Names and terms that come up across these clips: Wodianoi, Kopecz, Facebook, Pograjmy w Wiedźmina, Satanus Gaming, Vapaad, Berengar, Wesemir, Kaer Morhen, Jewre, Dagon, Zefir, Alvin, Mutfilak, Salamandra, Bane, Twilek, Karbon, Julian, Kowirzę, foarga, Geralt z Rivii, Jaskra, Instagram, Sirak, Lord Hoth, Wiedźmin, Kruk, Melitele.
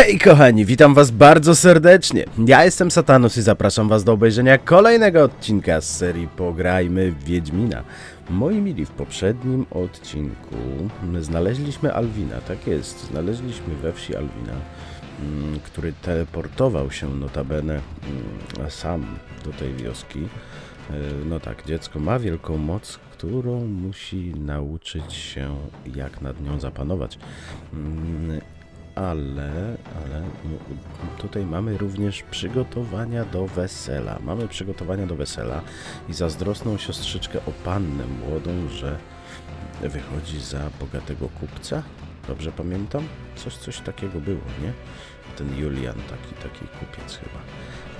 Hej kochani, witam was bardzo serdecznie. Ja jestem Satanus i zapraszam was do obejrzenia kolejnego odcinka z serii Pograjmy w Wiedźmina. Moi mili, w poprzednim odcinku znaleźliśmy Alvina, tak jest, znaleźliśmy we wsi Alvina, który teleportował się notabene sam do tej wioski. No tak, dziecko ma wielką moc, którą musi nauczyć się, jak nad nią zapanować. Ale tutaj mamy również przygotowania do wesela. Mamy przygotowania do wesela i zazdrosną siostrzyczkę o pannę młodą, że wychodzi za bogatego kupca. Dobrze pamiętam? Coś takiego było, nie? Ten Julian, taki kupiec chyba.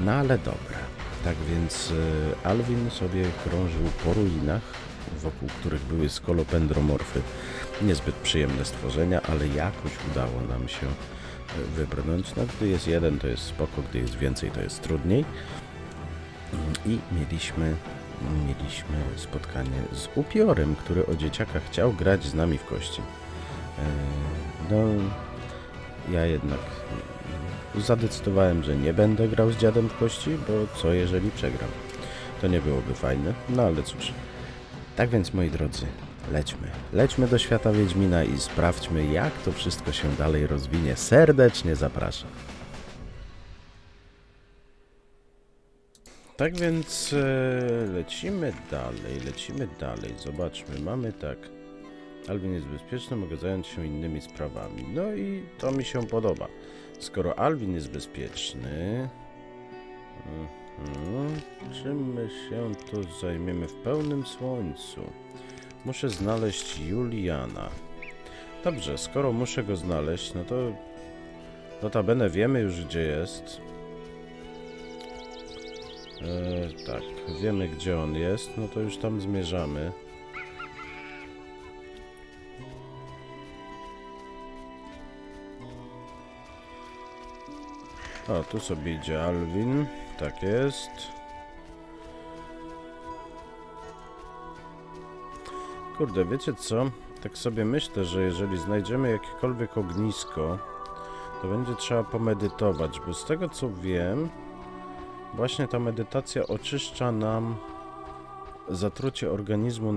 No ale dobra. Tak więc Alvin sobie krążył po ruinach, wokół których były skolopendromorfy. Niezbyt przyjemne stworzenia, ale jakoś udało nam się wybrnąć. No, gdy jest jeden, to jest spoko, gdy jest więcej, to jest trudniej. I mieliśmy spotkanie z upiorem, który o dzieciaka chciał grać z nami w kości. No, ja jednak zadecydowałem, że nie będę grał z dziadem w kości, bo co jeżeli przegram? To nie byłoby fajne, no ale cóż. Tak więc, moi drodzy, lećmy do świata Wiedźmina i sprawdźmy, jak to wszystko się dalej rozwinie. Serdecznie zapraszam. Tak więc lecimy dalej. Zobaczmy, mamy tak. Alvin jest bezpieczny, mogę zająć się innymi sprawami. No i to mi się podoba. Skoro Alvin jest bezpieczny... Czym my się tu zajmiemy w pełnym słońcu? Muszę znaleźć Juliana. Dobrze, skoro muszę go znaleźć, no to notabene wiemy już, gdzie jest. Tak, wiemy, gdzie on jest, no to już tam zmierzamy. O, tu sobie idzie Alvin. Tak jest. Kurde, wiecie co? Tak sobie myślę, że jeżeli znajdziemy jakiekolwiek ognisko, to będzie trzeba pomedytować, bo z tego co wiem, właśnie ta medytacja oczyszcza nam zatrucie organizmu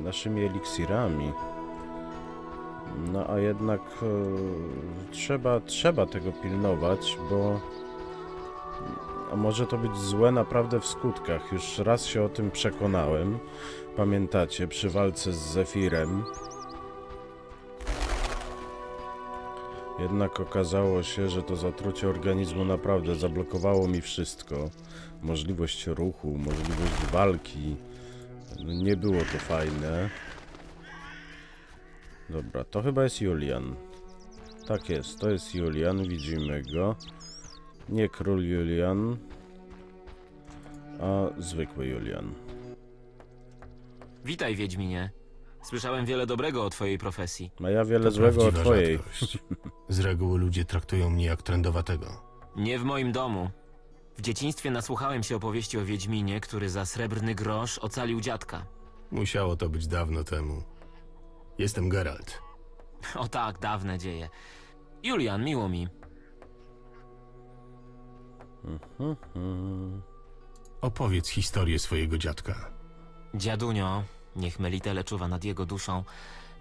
naszymi eliksirami. No a jednak trzeba tego pilnować, bo może to być złe naprawdę w skutkach. Już raz się o tym przekonałem. Pamiętacie, przy walce z Zefirem. Jednak okazało się, że to zatrucie organizmu naprawdę zablokowało mi wszystko. Możliwość ruchu, możliwość walki. Nie było to fajne. Dobra, to chyba jest Julian. Tak jest, to jest Julian, widzimy go. Nie król Julian, a zwykły Julian. Witaj, Wiedźminie. Słyszałem wiele dobrego o twojej profesji. A ja wiele złego o twojej. Z reguły ludzie traktują mnie jak trendowatego. Nie w moim domu. W dzieciństwie nasłuchałem się opowieści o Wiedźminie, który za srebrny grosz ocalił dziadka. Musiało to być dawno temu. Jestem Geralt. O tak, dawne dzieje. Julian, miło mi. Opowiedz historię swojego dziadka. Dziadunio, niech Melitele czuwa nad jego duszą,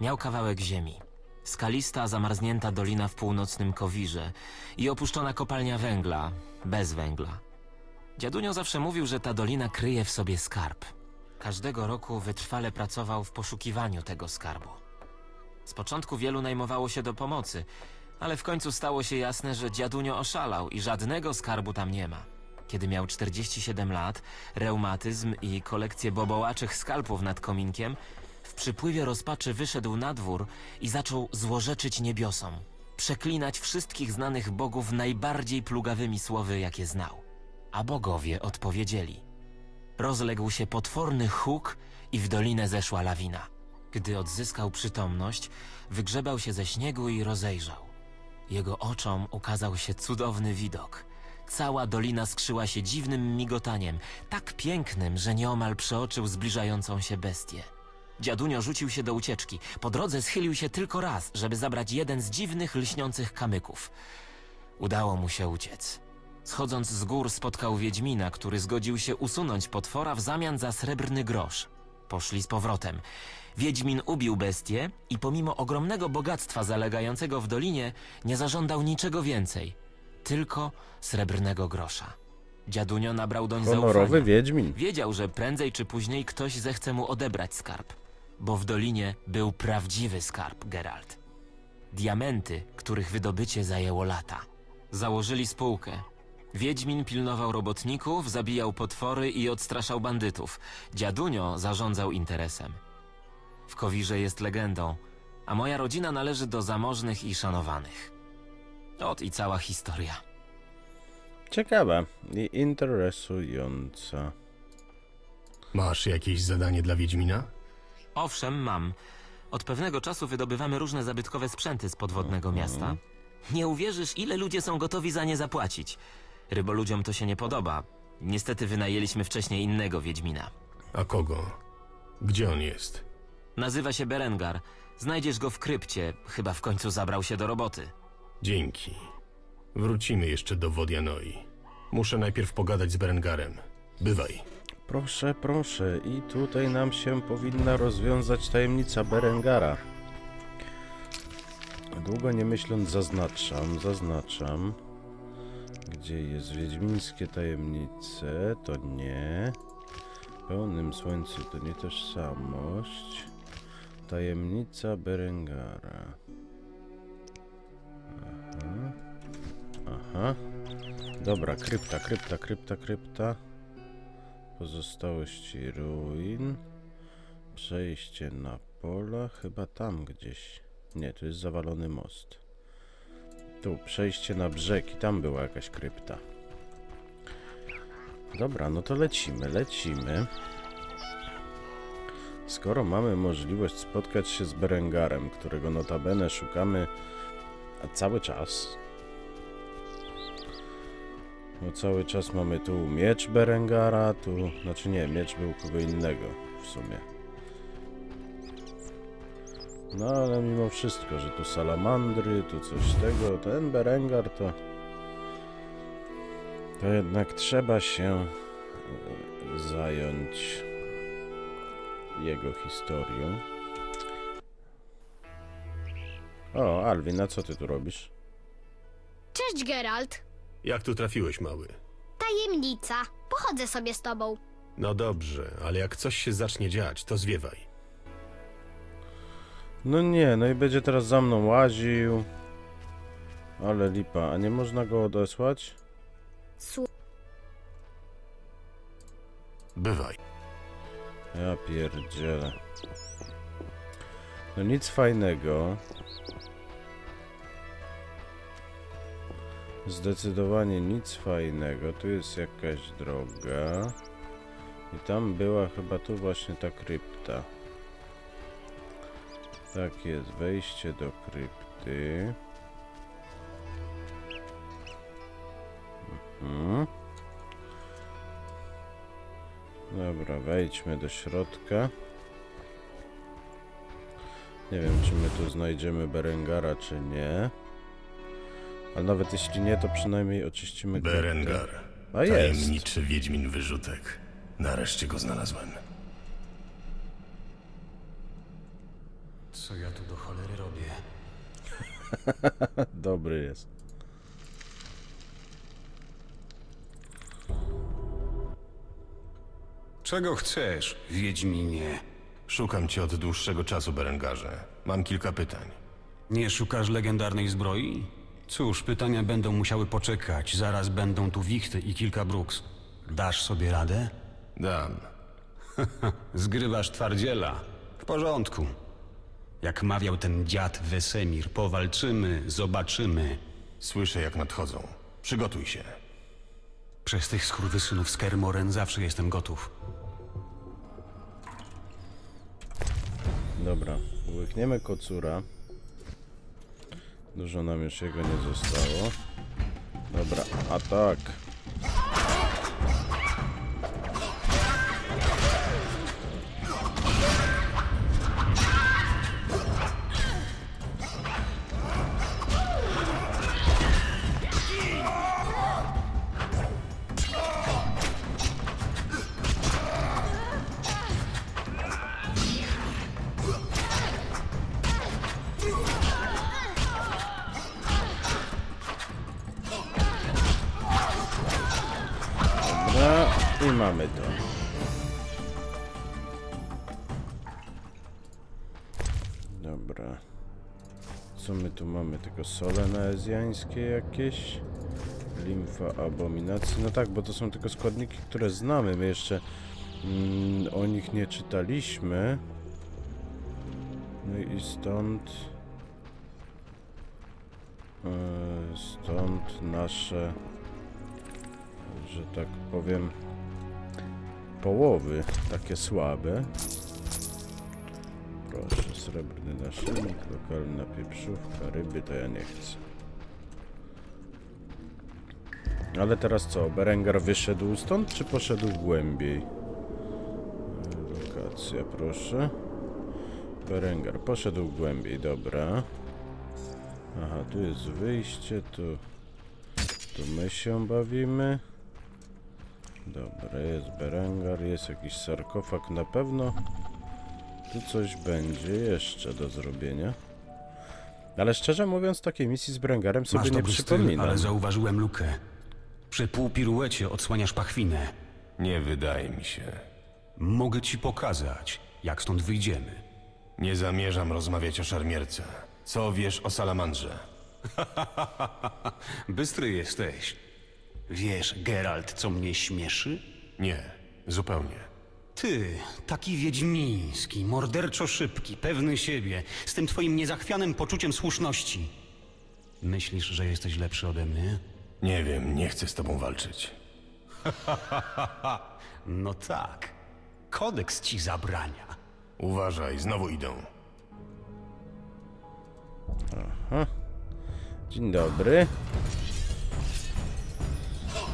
miał kawałek ziemi. Skalista, zamarznięta dolina w północnym Kowirze i opuszczona kopalnia węgla, bez węgla. Dziadunio zawsze mówił, że ta dolina kryje w sobie skarb. Każdego roku wytrwale pracował w poszukiwaniu tego skarbu. Z początku wielu najmowało się do pomocy, ale w końcu stało się jasne, że dziadunio oszalał i żadnego skarbu tam nie ma. Kiedy miał 47 lat, reumatyzm i kolekcję bobołaczych skalpów nad kominkiem, w przypływie rozpaczy wyszedł na dwór i zaczął złorzeczyć niebiosom, przeklinać wszystkich znanych bogów najbardziej plugawymi słowy, jakie znał. A bogowie odpowiedzieli. Rozległ się potworny huk i w dolinę zeszła lawina. Gdy odzyskał przytomność, wygrzebał się ze śniegu i rozejrzał. Jego oczom ukazał się cudowny widok. Cała dolina skrzyła się dziwnym migotaniem, tak pięknym, że nieomal przeoczył zbliżającą się bestię. Dziadunio rzucił się do ucieczki. Po drodze schylił się tylko raz, żeby zabrać jeden z dziwnych, lśniących kamyków. Udało mu się uciec. Schodząc z gór spotkał Wiedźmina, który zgodził się usunąć potwora w zamian za srebrny grosz. Poszli z powrotem. Wiedźmin ubił bestię i pomimo ogromnego bogactwa zalegającego w dolinie nie zażądał niczego więcej. Tylko srebrnego grosza. Dziadunio nabrał doń zaufania. Honorowy Wiedźmin. Wiedział, że prędzej czy później ktoś zechce mu odebrać skarb. Bo w dolinie był prawdziwy skarb, Geralt. Diamenty, których wydobycie zajęło lata. Założyli spółkę. Wiedźmin pilnował robotników, zabijał potwory i odstraszał bandytów. Dziadunio zarządzał interesem. W Kowirze jest legendą, a moja rodzina należy do zamożnych i szanowanych. Ot i cała historia. Ciekawa i interesująca. Masz jakieś zadanie dla Wiedźmina? Owszem, mam. Od pewnego czasu wydobywamy różne zabytkowe sprzęty z podwodnego miasta. Nie uwierzysz, ile ludzie są gotowi za nie zapłacić. Ryboludziom to się nie podoba. Niestety wynajęliśmy wcześniej innego Wiedźmina. A kogo? Gdzie on jest? Nazywa się Berengar. Znajdziesz go w krypcie. Chyba w końcu zabrał się do roboty. Dzięki. Wrócimy jeszcze do Wodianoi. Muszę najpierw pogadać z Berengarem. Bywaj. Proszę, proszę. I tutaj nam się powinna rozwiązać tajemnica Berengara. Długo nie myśląc zaznaczam. Gdzie jest wiedźmińskie tajemnice? To nie. W pełnym słońcu to nie tożsamość. Tajemnica Berengara. Aha. Aha. Dobra, krypta. Pozostałości ruin. Przejście na pola. Chyba tam gdzieś. Nie, tu jest zawalony most. Tu, przejście na brzeg i tam była jakaś krypta. Dobra, no to lecimy. Skoro mamy możliwość spotkać się z Berengarem, którego notabene szukamy cały czas. Bo cały czas mamy tu miecz Berengara, tu... Znaczy nie, miecz był kogo innego w sumie. No ale mimo wszystko, że tu salamandry, tu coś tego... Ten Berengar to... To jednak trzeba się zająć jego historią. O, Alvin, a co ty tu robisz? Cześć, Geralt. Jak tu trafiłeś, mały? Tajemnica. Pochodzę sobie z tobą. No dobrze, ale jak coś się zacznie dziać, to zwiewaj. No nie, no i będzie teraz za mną łaził. Ale lipa, a nie można go odesłać? Bywaj. Ja pierdzielę. No nic fajnego. Zdecydowanie nic fajnego. Tu jest jakaś droga. I tam była chyba tu właśnie ta krypta. Tak jest, wejście do krypty. Dobra, wejdźmy do środka. Nie wiem, czy my tu znajdziemy Berengara, czy nie. Ale nawet jeśli nie, to przynajmniej oczyścimy kryptę. Berengar, tajemniczy Wiedźmin Wyrzutek. Nareszcie go znalazłem. Co ja tu do cholery robię? Dobry jest. Czego chcesz, Wiedźminie? Szukam cię od dłuższego czasu, Berengarze. Mam kilka pytań. Nie szukasz legendarnej zbroi? Cóż, pytania będą musiały poczekać. Zaraz będą tu wichty i kilka bruks. Dasz sobie radę? Dam. Zgrywasz twardziela. W porządku. Jak mawiał ten dziad Wesemir, powalczymy, zobaczymy. Słyszę, jak nadchodzą. Przygotuj się. Przez tych skurwysynów z Kaer Morhen zawsze jestem gotów. Dobra, łychniemy kocura. Dużo nam już jego nie zostało. Dobra, atak. mamy to. Dobra. Co my tu mamy? Tylko sole naezjańskie jakieś? Limfa abominacji. No tak, bo to są tylko składniki, które znamy. My jeszcze o nich nie czytaliśmy. No i stąd... stąd nasze... że tak powiem... połowy takie słabe. Proszę, srebrny naszyjnik, lokalna pieprzówka, ryby to ja nie chcę. Ale teraz co? Berengar wyszedł stąd, czy poszedł głębiej? Lokacja, proszę. Berengar poszedł głębiej, dobra. Aha, tu jest wyjście, tu my się bawimy. Dobra, jest Berengar, jest jakiś sarkofag na pewno. Tu coś będzie jeszcze do zrobienia. Ale szczerze mówiąc, takiej misji z Berengarem sobie nie przypominam. Ale zauważyłem lukę. Przy półpiruecie odsłaniasz pachwinę. Nie wydaje mi się. Mogę ci pokazać, jak stąd wyjdziemy. Nie zamierzam rozmawiać o szermierce. Co wiesz o salamandrze? Bystry jesteś. Wiesz, Geralt, co mnie śmieszy? Nie, zupełnie. Ty, taki wiedźmiński, morderczo szybki, pewny siebie, z tym twoim niezachwianym poczuciem słuszności. Myślisz, że jesteś lepszy ode mnie? Nie wiem, nie chcę z tobą walczyć. No tak. Kodeks ci zabrania. Uważaj, znowu idą. Aha. Dzień dobry.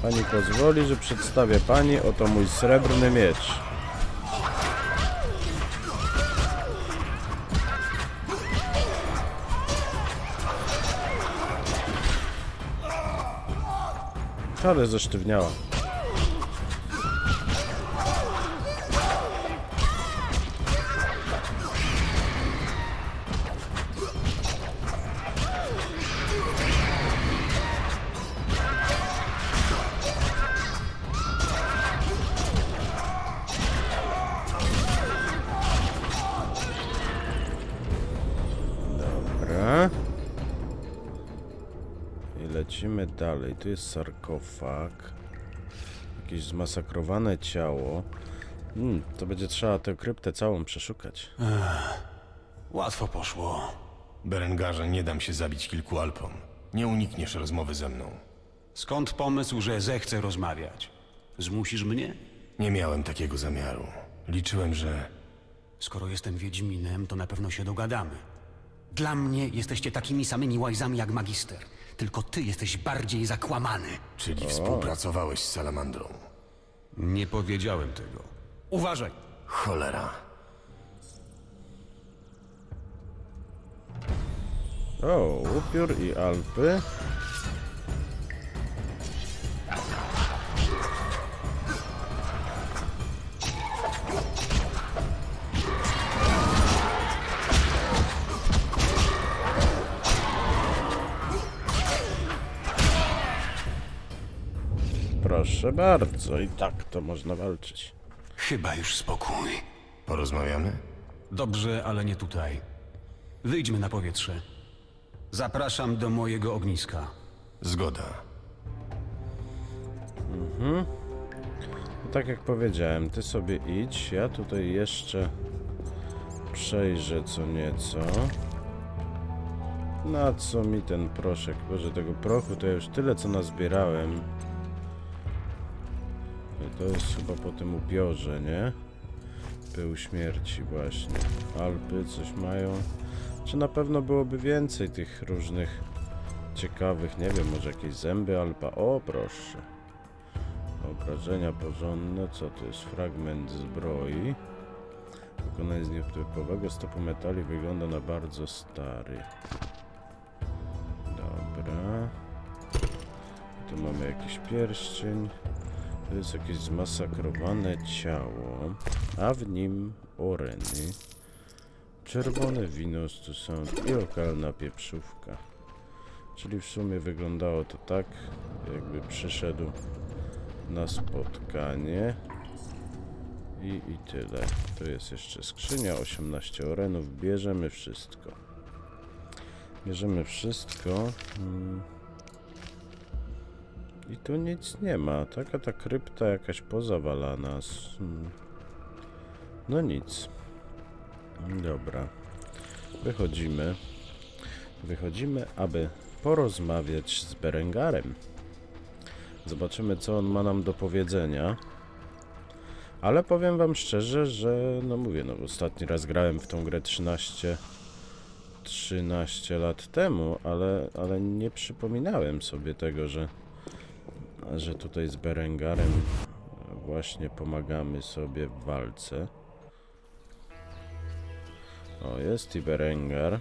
Pani pozwoli, że przedstawię pani oto mój srebrny miecz. Ale zesztywniała. Dalej, tu jest sarkofag. Jakieś zmasakrowane ciało. To będzie trzeba tę kryptę całą przeszukać. Łatwo poszło. Berengarze, nie dam się zabić kilku alpom. Nie unikniesz rozmowy ze mną. Skąd pomysł, że zechcę rozmawiać? Zmusisz mnie? Nie miałem takiego zamiaru. Liczyłem, że... Skoro jestem wiedźminem, to na pewno się dogadamy. Dla mnie jesteście takimi samymi łajzami jak magister. Tylko ty jesteś bardziej zakłamany. Czyli współpracowałeś z salamandrą. Nie powiedziałem tego. Uważaj! Cholera. Upiór i Alpy. Proszę bardzo, i tak to można walczyć. Chyba już spokój. Porozmawiamy? Dobrze, ale nie tutaj. Wyjdźmy na powietrze. Zapraszam do mojego ogniska. Zgoda. No tak jak powiedziałem, ty sobie idź. Ja tutaj jeszcze przejrzę co nieco. Na co mi ten proszek? Boże, tego prochu to ja już tyle co nazbierałem. To jest chyba po tym ubiorze, nie? Pył śmierci właśnie. Alpy coś mają. Czy na pewno byłoby więcej tych różnych ciekawych, nie wiem, może jakieś zęby alpa? O, proszę. Obrażenia porządne. Co to jest? Fragment zbroi. Wykonanie z nietypowego stopu metali wygląda na bardzo stary. Dobra. Tu mamy jakiś pierścień. To jest jakieś zmasakrowane ciało, a w nim oreny, czerwone wino z tusant i lokalna pieprzówka. Czyli w sumie wyglądało to tak, jakby przyszedł na spotkanie. I tyle. Tu jest jeszcze skrzynia, 18 orenów. Bierzemy wszystko. Bierzemy wszystko. I tu nic nie ma. Taka ta krypta jakaś pozawalana. No nic. Dobra. Wychodzimy. Wychodzimy, aby porozmawiać z Berengarem. Zobaczymy, co on ma nam do powiedzenia. Ale powiem wam szczerze, że no mówię, no ostatni raz grałem w tą grę 13 lat temu, ale nie przypominałem sobie tego, że tutaj z Berengarem właśnie pomagamy sobie w walce. O, jest i Berengar.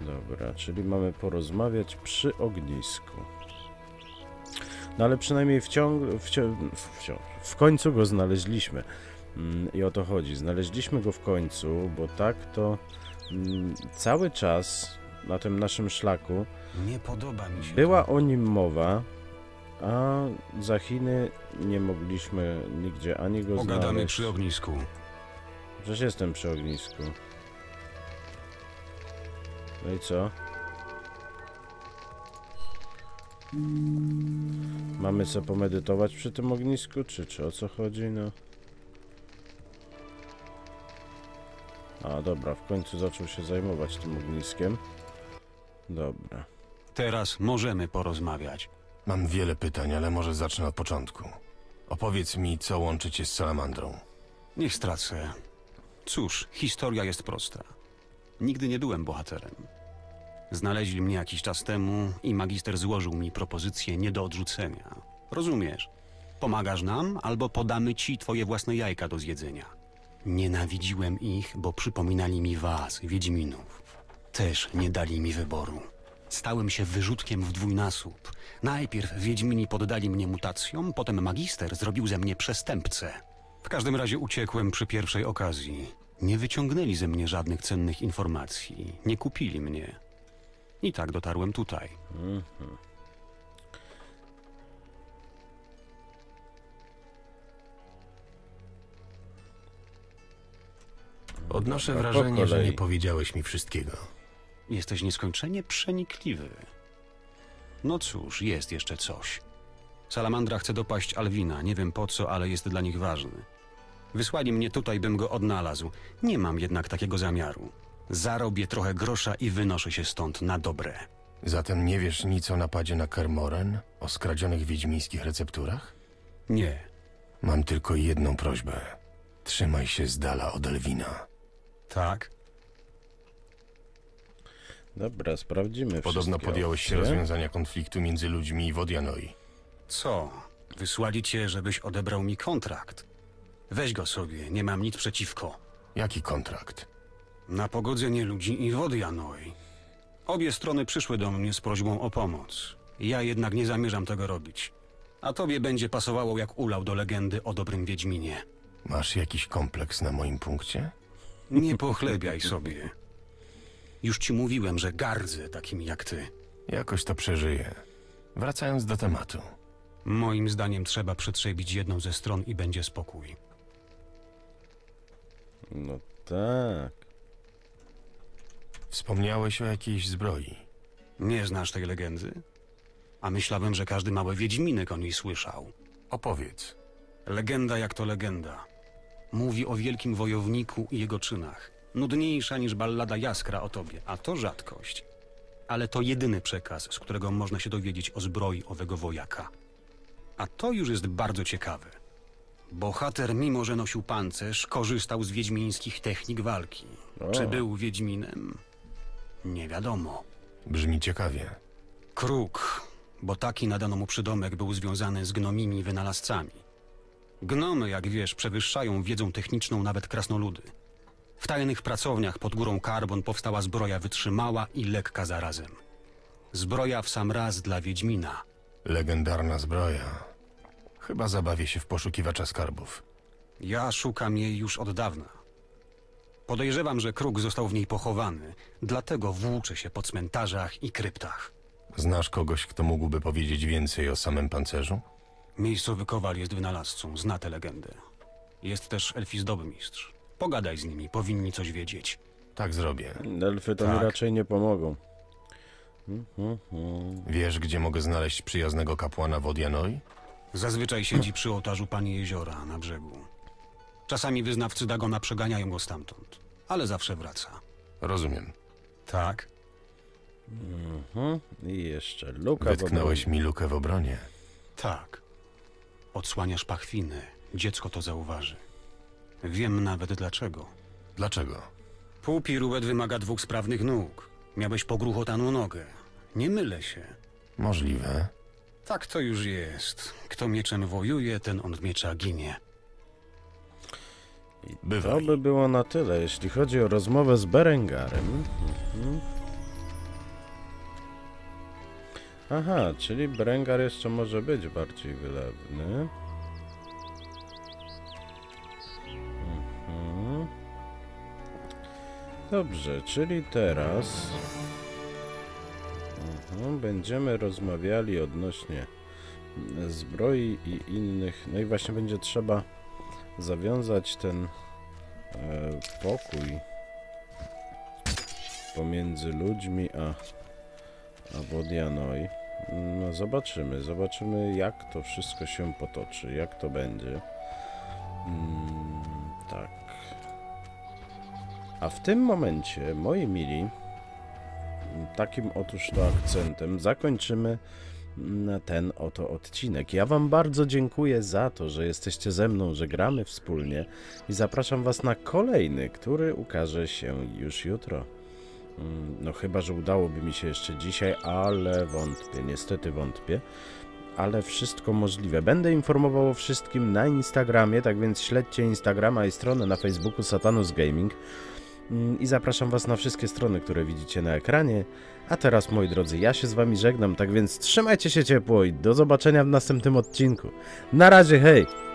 Dobra, czyli mamy porozmawiać przy ognisku. No ale przynajmniej w końcu go znaleźliśmy. I o to chodzi. Znaleźliśmy go w końcu, bo tak to cały czas na tym naszym szlaku nie podoba mi się była to. O nim mowa, a za Chiny nie mogliśmy nigdzie ani go znaleźć. Pogadamy przy ognisku. Przecież jestem przy ognisku. No i co? Mamy co pomedytować przy tym ognisku? Czy o co chodzi? No. A dobra, w końcu zaczął się zajmować tym ogniskiem. Dobra. Teraz możemy porozmawiać. Mam wiele pytań, ale może zacznę od początku. Opowiedz mi, co łączy cię z Salamandrą. Niech stracę. Cóż, historia jest prosta. Nigdy nie byłem bohaterem. Znaleźli mnie jakiś czas temu i magister złożył mi propozycję nie do odrzucenia. Rozumiesz? Pomagasz nam, albo podamy ci twoje własne jajka do zjedzenia. Nienawidziłem ich, bo przypominali mi was, wiedźminów. Też nie dali mi wyboru. Stałem się wyrzutkiem w dwójnasób. Najpierw wiedźmini poddali mnie mutacjom, potem magister zrobił ze mnie przestępcę. W każdym razie uciekłem przy pierwszej okazji. Nie wyciągnęli ze mnie żadnych cennych informacji. Nie kupili mnie. I tak dotarłem tutaj. Mhm. Odnoszę wrażenie, że nie powiedziałeś mi wszystkiego. Jesteś nieskończenie przenikliwy. No cóż, jest jeszcze coś. Salamandra chce dopaść Alvina. Nie wiem po co, ale jest dla nich ważny. Wysłali mnie tutaj, bym go odnalazł. Nie mam jednak takiego zamiaru. Zarobię trochę grosza i wynoszę się stąd na dobre. Zatem nie wiesz nic o napadzie na Kaer Morhen? O skradzionych wiedźmińskich recepturach? Nie. Mam tylko jedną prośbę. Trzymaj się z dala od Alvina. Tak? Dobra, sprawdzimy. Podobno podjąłeś się rozwiązania konfliktu między ludźmi i Wodianoi. Co? Wysłali cię, żebyś odebrał mi kontrakt? Weź go sobie, nie mam nic przeciwko. Jaki kontrakt? Na pogodzenie ludzi i Wodianoi. Obie strony przyszły do mnie z prośbą o pomoc. Ja jednak nie zamierzam tego robić. A tobie będzie pasowało jak ulał do legendy o dobrym wiedźminie. Masz jakiś kompleks na moim punkcie? Nie pochlebiaj sobie. Już ci mówiłem, że gardzę takimi jak ty. Jakoś to przeżyję. Wracając do tematu. Moim zdaniem trzeba przetrzebić jedną ze stron i będzie spokój. No tak. Wspomniałeś o jakiejś zbroi. Nie znasz tej legendy? A myślałem, że każdy mały wiedźminek o niej słyszał. Opowiedz. Legenda jak to legenda. Mówi o wielkim wojowniku i jego czynach. Nudniejsza niż ballada Jaskra o tobie, a to rzadkość. Ale to jedyny przekaz, z którego można się dowiedzieć o zbroi owego wojaka. A to już jest bardzo ciekawe. Bohater, mimo że nosił pancerz, korzystał z wiedźmińskich technik walki. O. Czy był wiedźminem? Nie wiadomo. Brzmi ciekawie. Kruk, bo taki nadano mu przydomek, był związany z gnomimi wynalazcami. Gnomy, jak wiesz, przewyższają wiedzą techniczną nawet krasnoludy. W tajnych pracowniach pod górą Karbon powstała zbroja wytrzymała i lekka zarazem. Zbroja w sam raz dla wiedźmina. Legendarna zbroja. Chyba zabawię się w poszukiwacza skarbów. Ja szukam jej już od dawna. Podejrzewam, że Kruk został w niej pochowany, dlatego włóczy się po cmentarzach i kryptach. Znasz kogoś, kto mógłby powiedzieć więcej o samym pancerzu? Miejscowy kowal jest wynalazcą, zna tę legendę. Jest też elfi zdobymistrz. Pogadaj z nimi, powinni coś wiedzieć. Tak zrobię. Elfy to mi raczej nie pomogą. Wiesz, gdzie mogę znaleźć przyjaznego kapłana Wodianoi? Zazwyczaj siedzi przy ołtarzu Pani Jeziora na brzegu. Czasami wyznawcy Dagona przeganiają go stamtąd, ale zawsze wraca. Rozumiem. Tak. I jeszcze luka. Wytknąłeś mi lukę w obronie. Tak. Odsłaniasz pachwiny. Dziecko to zauważy. Wiem nawet dlaczego. Dlaczego? Półpiruet wymaga dwóch sprawnych nóg. Miałeś pogruchotaną nogę. Nie mylę się. Możliwe. Tak to już jest. Kto mieczem wojuje, ten od miecza ginie. I to by było na tyle, jeśli chodzi o rozmowę z Berengarem. Aha, czyli Berengar jeszcze może być bardziej wylewny. Dobrze, czyli teraz będziemy rozmawiali odnośnie zbroi i innych. No i właśnie będzie trzeba zawiązać ten pokój pomiędzy ludźmi a Wodianoi. No zobaczymy jak to wszystko się potoczy, jak to będzie. Tak. A w tym momencie, moi mili, takim otóż to akcentem zakończymy ten oto odcinek. Ja wam bardzo dziękuję za to, że jesteście ze mną, że gramy wspólnie i zapraszam was na kolejny, który ukaże się już jutro. No chyba, że udałoby mi się jeszcze dzisiaj, ale wątpię, niestety wątpię. Ale wszystko możliwe. Będę informował o wszystkim na Instagramie, tak więc śledźcie Instagrama i stronę na Facebooku Satanus Gaming. I zapraszam was na wszystkie strony, które widzicie na ekranie. A teraz, moi drodzy, ja się z wami żegnam, tak więc trzymajcie się ciepło i do zobaczenia w następnym odcinku. Na razie, hej!